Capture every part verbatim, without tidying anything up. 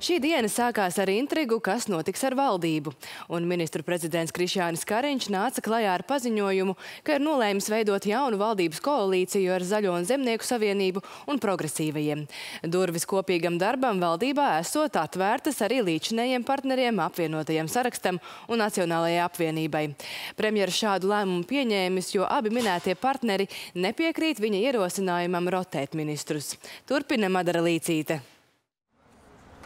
Šī diena sākās ar intrigu, kas notiks ar valdību. Un ministru prezidents Krišjānis Kariņš nāca klajā ar paziņojumu, ka ir nolēmis veidot jaunu valdības koalīciju ar Zaļo un Zemnieku savienību un Progresīvajiem. Durvis kopīgam darbam valdībā esot atvērtas arī līdzinējiem partneriem Apvienotajam sarakstam un Nacionālajai apvienībai. Premjeras šādu lēmumu pieņēmis, jo abi minētie partneri nepiekrīt viņa ierosinājumam rotēt ministrus. Turpina Madara Līcīte.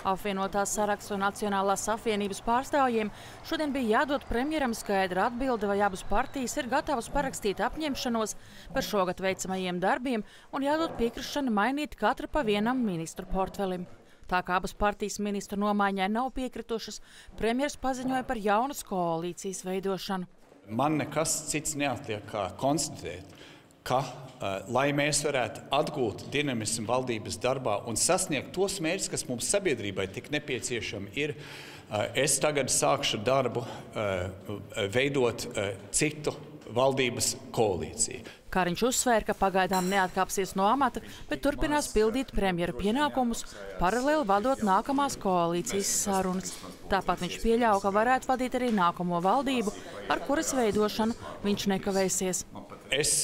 Apvienotās saraksts un Nacionālās apvienības pārstāvjiem šodien bija jādod premjeram skaidra atbilde, vai abas partijas ir gatavas parakstīt apņemšanos par šogad veicamajiem darbiem un jādod piekrišana mainīt katra pa vienam ministru portfelim. Tā kā abas partijas ministru nomaiņai nav piekritušas, premjeras paziņoja par jaunas koalīcijas veidošanu. Man nekas cits neatliek kā konstatēt, ka, lai mēs varētu atgūt dinamismu valdības darbā un sasniegt tos mērķus, kas mums sabiedrībai tik nepieciešami ir, es tagad sākšu darbu veidot citu valdības koalīciju. Kariņš uzsvēra, ka pagaidām neatkāpsies no amata, bet turpinās pildīt premjeru pienākumus, paralēli vadot nākamās koalīcijas sarunas. Tāpat viņš pieļauj, ka varētu vadīt arī nākamo valdību, ar kuras veidošanu viņš nekavēsies. Es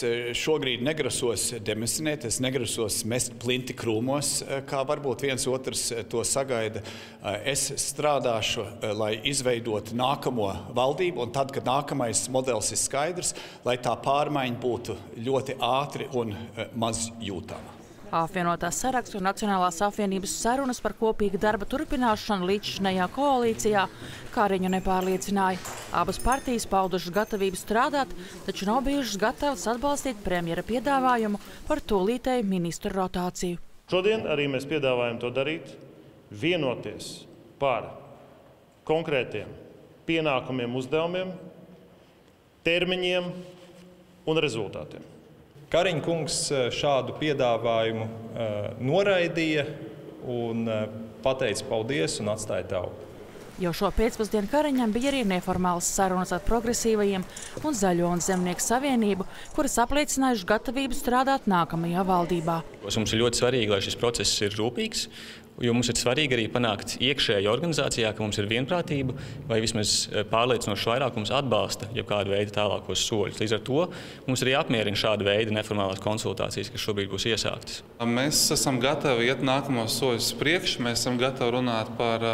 šogrīd negrasos demisinēt, es negrasos mest plinti krūmos, kā varbūt viens otrs to sagaida. Es strādāšu, lai izveidot nākamo valdību, un tad, kad nākamais modelis ir skaidrs, lai tā pārmaiņa būtu ļoti ātri un maz jūtama. Apvienotās saraksts un Nacionālās apvienības sarunas par kopīgu darba turpināšanu līdzinējā koalīcijā Kariņu nepārliecināja. Abas partijas paudušas gatavību strādāt, taču nav bijušas gatavas atbalstīt premjera piedāvājumu par tūlītēju ministru rotāciju. Šodien arī mēs piedāvājam to darīt, vienoties par konkrētiem pienākumiem, uzdevumiem, termiņiem un rezultātiem. Kariņa kungs šādu piedāvājumu noraidīja un pateica paldies un atstāja tautu. Jau šo pēcpusdienu Kariņam bija arī neformāls sarunas ar Progresīvajiem un Zaļo un Zemnieku savienību, kuras apliecinājuši gatavību strādāt nākamajā valdībā. Mums ir ļoti svarīgi, lai šis process ir rūpīgs, jo mums ir svarīgi arī panākt iekšējā organizācijā, ka mums ir vienprātība vai vismaz pārliecinošs vairākums atbalsta jau kādu veidu tālākos soļus. Līdz ar to mums arī apmierina šāda veida neformālās konsultācijas, kas šobrīd būs iesāktas. Mēs esam gatavi iet nākamos soļus priekš, mēs esam gatavi runāt par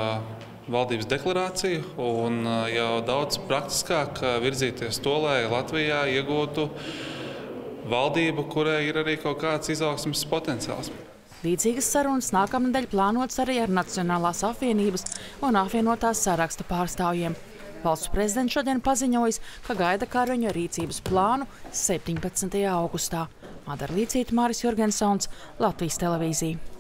valdības deklarāciju un jau daudz praktiskāk virzīties to, lai Latvijā iegūtu valdību, kurai ir arī kaut kāds izaugsmes potenciāls. Līdzīgas sarunas nākamnedēļ plānotas arī ar Nacionālās apvienības un Apvienotās saraksta pārstāvjiem. Valsts prezidents šodien paziņojis, ka gaida Kariņa rīcības plānu septiņpadsmitajā augustā. Madara Līcīte, Māris Jurgensons, Latvijas televīzija.